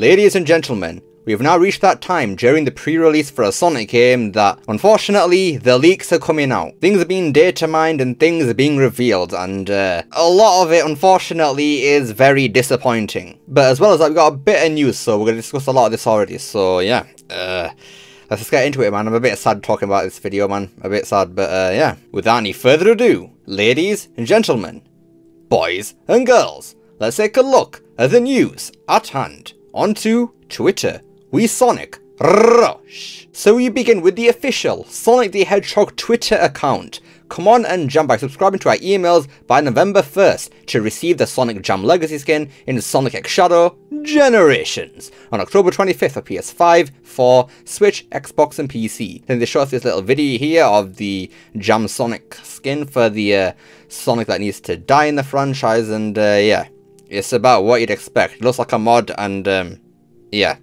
Ladies and gentlemen, we have now reached that time during the pre-release for a Sonic game that, unfortunately, the leaks are coming out. Things are being data mined and things are being revealed, and a lot of it, unfortunately, is very disappointing. But as well as that, we've got a bit of news, so we're going to discuss a lot of this already, so yeah. Let's just get into it, man. I'm a bit sad talking about this video, man. A bit sad, but yeah. Without any further ado, ladies and gentlemen, boys and girls, let's take a look at the news at hand. Onto Twitter. We Sonic Rush. So we begin with the official Sonic the Hedgehog Twitter account. Come on and jam by subscribing to our emails by November 1st to receive the Sonic Jam Legacy Skin in Sonic X Shadow Generations on October 25th for PS5, 4, Switch, Xbox and PC. Then they show us this little video here of the Jam Sonic skin for the Sonic that needs to die in the franchise, and yeah, it's about what you'd expect. It looks like a mod, and yeah.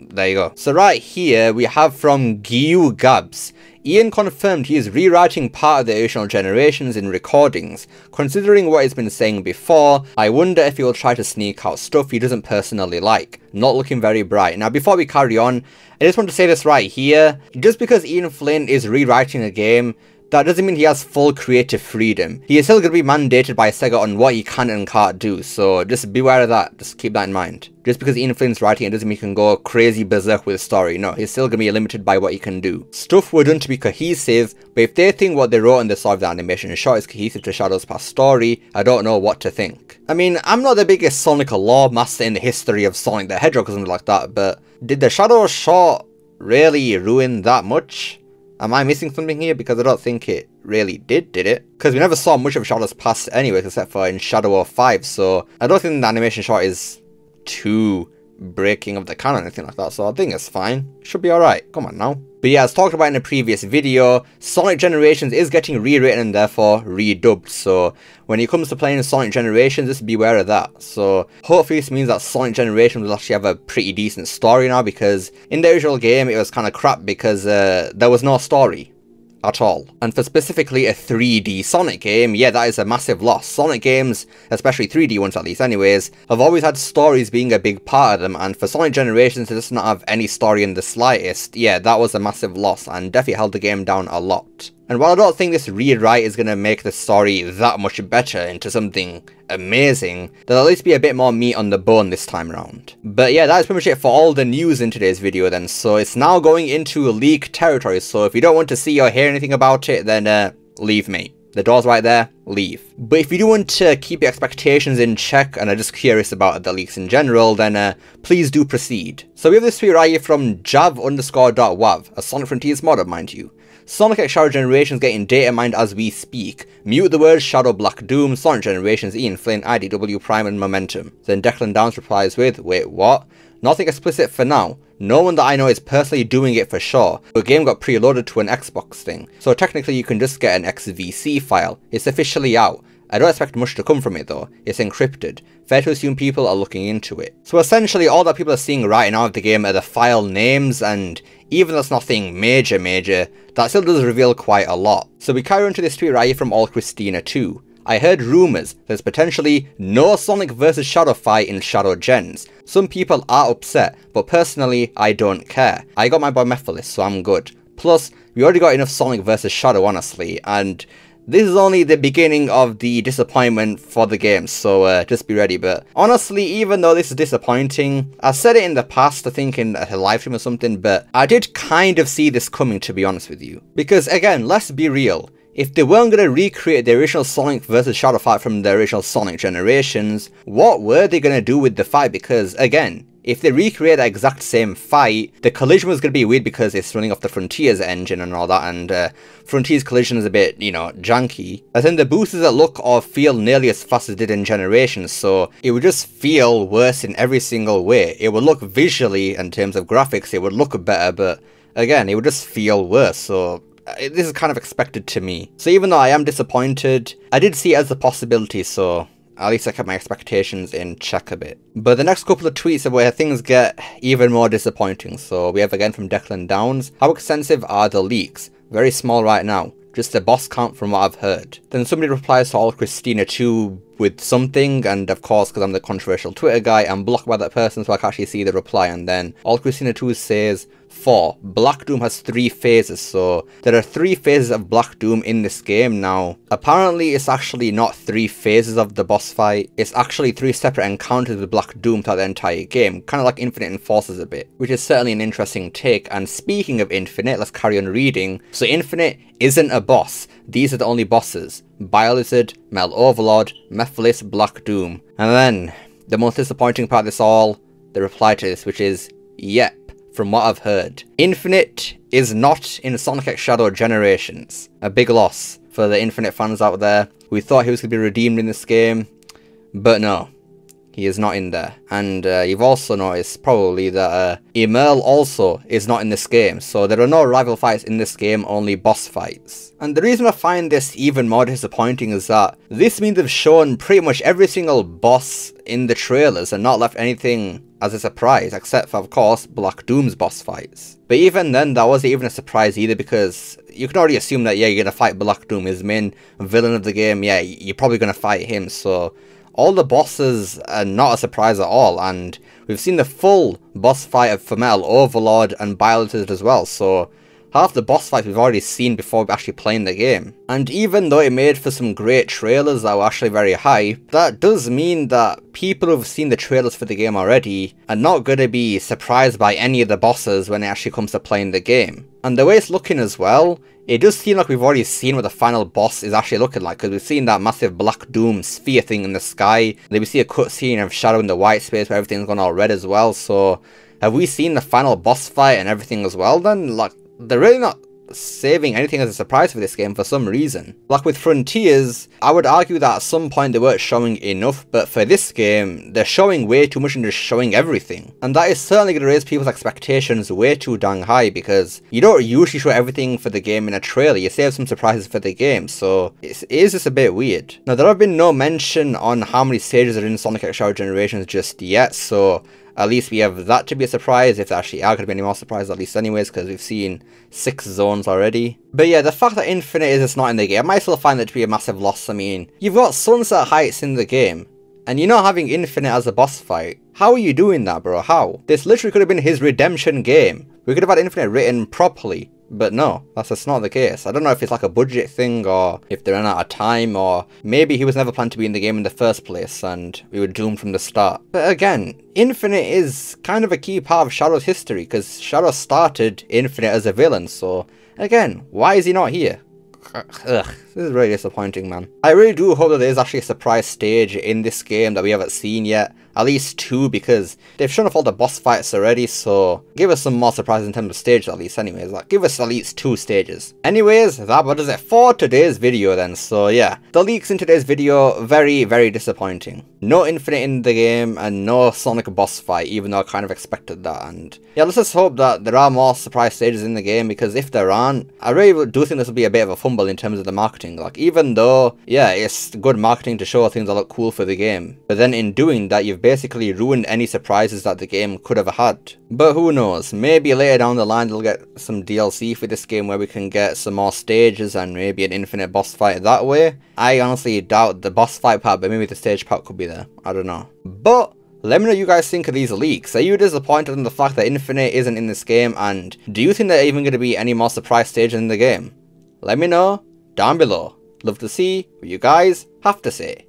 There you go. So right here we have from Giu Gabs. Ian confirmed he is rewriting part of the original Generations in recordings. Considering what he's been saying before, I wonder if he will try to sneak out stuff he doesn't personally like. Not looking very bright. Now before we carry on, I just want to say this right here. Just because Ian Flynn is rewriting a game, that doesn't mean he has full creative freedom. He is still going to be mandated by Sega on what he can and can't do, so just beware of that, just keep that in mind. Just because Ian Flynn's writing it doesn't mean he can go crazy berserk with a story, no, he's still going to be limited by what he can do. Stuff were done to be cohesive, but if they think what they wrote in the sort of the animation and shot is cohesive to Shadow's past story, I don't know what to think. I mean, I'm not the biggest Sonic lore master in the history of Sonic the Hedgehog or something like that, but did the Shadow shot really ruin that much? Am I missing something here? Because I don't think it really did it? Because we never saw much of Shadow's past anyway, except for in Shadow of Five, so I don't think the animation shot is too breaking of the canon or anything like that, so I think it's fine. Should be alright. Come on now. But yeah, as talked about in a previous video, Sonic Generations is getting rewritten and therefore redubbed, so when it comes to playing Sonic Generations, just beware of that. So hopefully this means that Sonic Generations will actually have a pretty decent story now, because in the original game it was kind of crap because there was no story at all. And for specifically a 3D Sonic game, yeah, that is a massive loss. Sonic games, especially 3D ones at least anyways, have always had stories being a big part of them, and for Sonic Generations to just not have any story in the slightest, yeah, that was a massive loss and definitely held the game down a lot. And while I don't think this rewrite is going to make the story that much better into something amazing, there'll at least be a bit more meat on the bone this time around. But yeah, that is pretty much it for all the news in today's video then, so it's now going into leak territory, so if you don't want to see or hear anything about it, then leave me. The door's right there, leave. But if you do want to keep your expectations in check and are just curious about the leaks in general, then please do proceed. So we have this tweet right here from jav_wav, a Sonic Frontiers mod, mind you. Sonic X Shadow Generations getting data mined as we speak. Mute the words Shadow, Black Doom, Sonic Generations, Ian Flynn, IDW Prime and Momentum. Then Declan Downs replies with, wait what? Nothing explicit for now. No one that I know is personally doing it for sure. The game got preloaded to an Xbox thing, so technically you can just get an XVC file. It's officially out. I don't expect much to come from it though, it's encrypted. Fair to assume people are looking into it. So essentially all that people are seeing right now of the game are the file names, and even though it's nothing major, that still does reveal quite a lot. So we carry on to this tweet right here from AllCristina2. I heard rumours there's potentially no Sonic vs Shadow fight in Shadow Gens. Some people are upset, but personally I don't care. I got my Bomophilus, so I'm good. Plus, we already got enough Sonic vs Shadow honestly, and this is only the beginning of the disappointment for the game, so just be ready. But honestly, even though this is disappointing, I said it in the past, I think in a live stream or something, but I did kind of see this coming, to be honest with you. Because again, let's be real, if they weren't going to recreate the original Sonic vs Shadow fight from the original Sonic Generations, what were they going to do with the fight? Because again, if they recreate that exact same fight, the collision was going to be weird because it's running off the Frontiers engine and all that, and Frontiers collision is a bit, you know, janky. I think the boost doesn't look or feel nearly as fast as it did in Generations, so it would just feel worse in every single way. It would look visually, in terms of graphics, it would look better, but again, it would just feel worse, so this is kind of expected to me. So even though I am disappointed, I did see it as a possibility, so at least I kept my expectations in check a bit. But the next couple of tweets are where things get even more disappointing. So we have again from Declan Downs. How extensive are the leaks? Very small right now. Just the boss count from what I've heard. Then somebody replies to AllCristina2 with something, and of course, because I'm the controversial Twitter guy, I'm blocked by that person, so I can actually see the reply. And then AllCristina2 says, "4. Black Doom has 3 phases." So there are 3 phases of Black Doom in this game now. Apparently it's actually not 3 phases of the boss fight, it's actually 3 separate encounters with Black Doom throughout the entire game, kind of like Infinite Enforcers a bit, which is certainly an interesting take. And speaking of Infinite, let's carry on reading. So Infinite isn't a boss, these are the only bosses: BioLizard, Mel Overlord, Mephiles, Black Doom. And then the most disappointing part of this all, the reply to this, which is, yep, from what I've heard, Infinite is not in Sonic X Shadow Generations. A big loss for the Infinite fans out there. We thought he was going to be redeemed in this game, but no, he is not in there. And you've also noticed probably that Emerl also is not in this game, so there are no rival fights in this game, only boss fights. And the reason I find this even more disappointing is that this means they've shown pretty much every single boss in the trailers and not left anything as a surprise, except for, of course, Black Doom's boss fights. But even then, that wasn't even a surprise either, because you can already assume that, yeah, you're gonna fight Black Doom, his main villain of the game, yeah, you're probably gonna fight him, so all the bosses are not a surprise at all, and we've seen the full boss fight of Mel Overlord and BioLizard as well, so half the boss fights we've already seen before actually playing the game. And even though it made for some great trailers that were actually very hype, that does mean that people who've seen the trailers for the game already are not going to be surprised by any of the bosses when it actually comes to playing the game. And the way it's looking as well, it does seem like we've already seen what the final boss is actually looking like, because we've seen that massive Black Doom sphere thing in the sky, then we see a cutscene of Shadow in the white space where everything's gone all red as well. So have we seen the final boss fight and everything as well then? Like, they're really not saving anything as a surprise for this game for some reason. Like with Frontiers, I would argue that at some point they weren't showing enough, but for this game, they're showing way too much and just showing everything. And that is certainly going to raise people's expectations way too dang high, because you don't usually show everything for the game in a trailer, you save some surprises for the game, so it is just a bit weird. Now, there have been no mention on how many stages are in Sonic X Shadow Generations just yet, so at least we have that to be a surprise, if there actually are going to be any more surprises, at least anyways, because we've seen 6 zones already. But yeah, the fact that Infinite is just not in the game, I might still find that to be a massive loss. I mean, you've got Sunset Heights in the game, and you're not having Infinite as a boss fight. How are you doing that, bro? How? This literally could have been his redemption game. We could have had Infinite written properly. But no, that's just not the case. I don't know if it's like a budget thing, or if they ran out of time, or maybe he was never planned to be in the game in the first place and we were doomed from the start. But again, Infinite is kind of a key part of Shadow's history, because Shadow started Infinite as a villain, so again, why is he not here? Ugh, this is really disappointing, man. I really do hope that there is actually a surprise stage in this game that we haven't seen yet. At least 2, because they've shown off all the boss fights already, so give us some more surprises in terms of stages at least anyways. Like, give us at least 2 stages. Anyways, that about does it for today's video then. So yeah, the leaks in today's video, very, very disappointing. No Infinite in the game and no Sonic boss fight, even though I kind of expected that. And yeah, let's just hope that there are more surprise stages in the game, because if there aren't, I really do think this will be a bit of a fumble in terms of the marketing. Like, even though, yeah, it's good marketing to show things that look cool for the game, but then in doing that, you've basically ruined any surprises that the game could have had. But who knows, maybe later down the line they'll get some DLC for this game where we can get some more stages and maybe an Infinite boss fight that way. I honestly doubt the boss fight part, but maybe the stage part could be there, I don't know. But let me know what you guys think of these leaks. Are you disappointed in the fact that Infinite isn't in this game, and do you think there are even going to be any more surprise stages in the game? Let me know down below. Love to see what you guys have to say.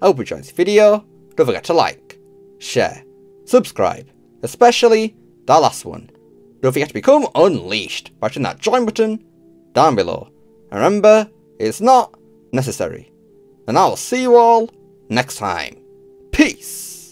I hope you enjoyed this video. Don't forget to like, share, subscribe, especially that last one. Don't forget to become unleashed by hitting that join button down below. And remember, it's not necessary. And I will see you all next time. Peace!